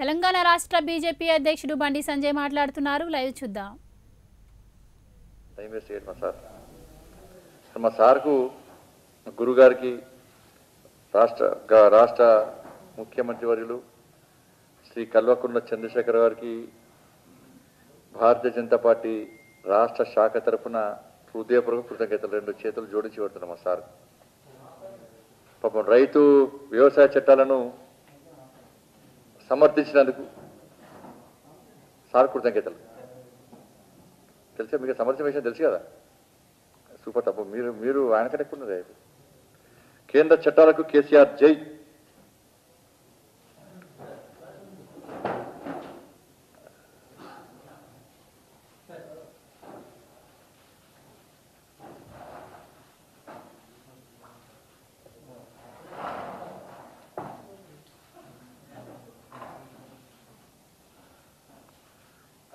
తెలంగాణ రాష్ట్ర బీజేపీ అధ్యక్షుడు బండి సంజయ్ మాట్లాడుతున్నారు. లైవ్ చూద్దాం. దయచేసి మా సార్కు గురుగారికి రాష్ట్ర ముఖ్యమంత్రి వర్యులు శ్రీ కల్వకుంటల చంద్రశేఖర్ గారికి భారతీయ జనతా పార్టీ రాష్ట్ర శాఖ తరపున హృదయపూర్వక కృతజ్ఞతలు. రెండు చేతులు జోడించి పెడుతున్నాం. మా సార్ పాపం రైతు వ్యవసాయ చట్టాలను సమర్థించినందుకు సార్ కృతజ్ఞతలు. తెలిసే మీకు సమర్థం విషయం తెలుసు కదా, సూపర్ తప్పు. మీరు ఆయనకంటే ఎక్కువ ఉన్నది. కేంద్ర చట్టాలకు కేసీఆర్ జై.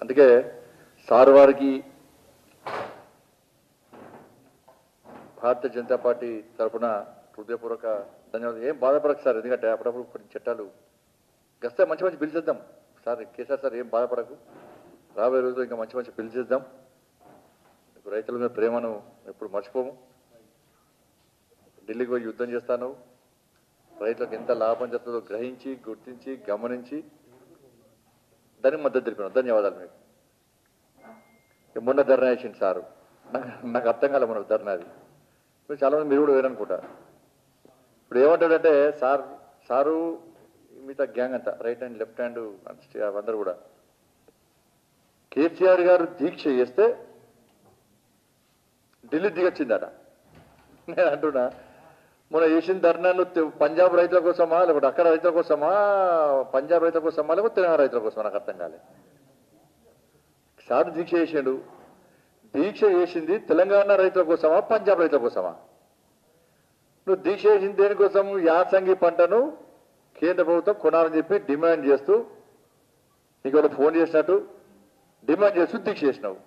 అందుకే సార్ వారికి భారతీయ జనతా పార్టీ తరఫున హృదయపూర్వక ధన్యవాదాలు. ఏం బాధపడకు సార్, ఎందుకంటే అప్పుడప్పుడు కొన్ని చట్టాలు గస్తే మంచి మంచి బిల్లు చేద్దాం సార్. కేసీఆర్ సార్ ఏం బాధపడకు, రాబోయే రోజుల్లో ఇంకా మంచి మంచి బిల్లు చేద్దాం. రైతుల మీద ప్రేమను ఎప్పుడు మర్చిపోము. ఢిల్లీకి పోయి యుద్ధం చేస్తాను. రైతులకు ఎంత లాభం జరుగుతుందో గ్రహించి, గుర్తించి, గమనించి దానికి మద్దతు తెలిపినాం. ధన్యవాదాలు మీకు. మొన్న ధర్నా చేసింది సారు, నాకు అర్థం కాలే మన ధర్నాది. ఇప్పుడు చాలామంది మీరు కూడా వేరనుకుంటా. ఇప్పుడు ఏమంటాడంటే సారు మిగతా గ్యాంగ్ అంతా, రైట్ హ్యాండ్ లెఫ్ట్ హ్యాండ్ అందరూ కూడా, కేసీఆర్ గారు దీక్ష చేస్తే ఢిల్లీ దిగొచ్చిందట. నేను అంటున్నా, మొన్న చేసిన ధర్నాను పంజాబ్ రైతుల కోసమా, లేకపోతే అక్కడ రైతుల కోసమా, పంజాబ్ రైతుల కోసమా, లేకపోతే తెలంగాణ రైతుల కోసమా, నాకు అర్థం కాలేదు. సార్ దీక్ష చేసాడు, దీక్ష చేసింది తెలంగాణ రైతుల కోసమా, పంజాబ్ రైతుల కోసమా? నువ్వు దీక్ష చేసింది దేనికోసం? యాసంగి పంటను కేంద్ర ప్రభుత్వం కొనాలని చెప్పి డిమాండ్ చేస్తూ, నీకు వాళ్ళు ఫోన్ చేసినట్టు డిమాండ్ చేస్తూ దీక్ష చేసినావు.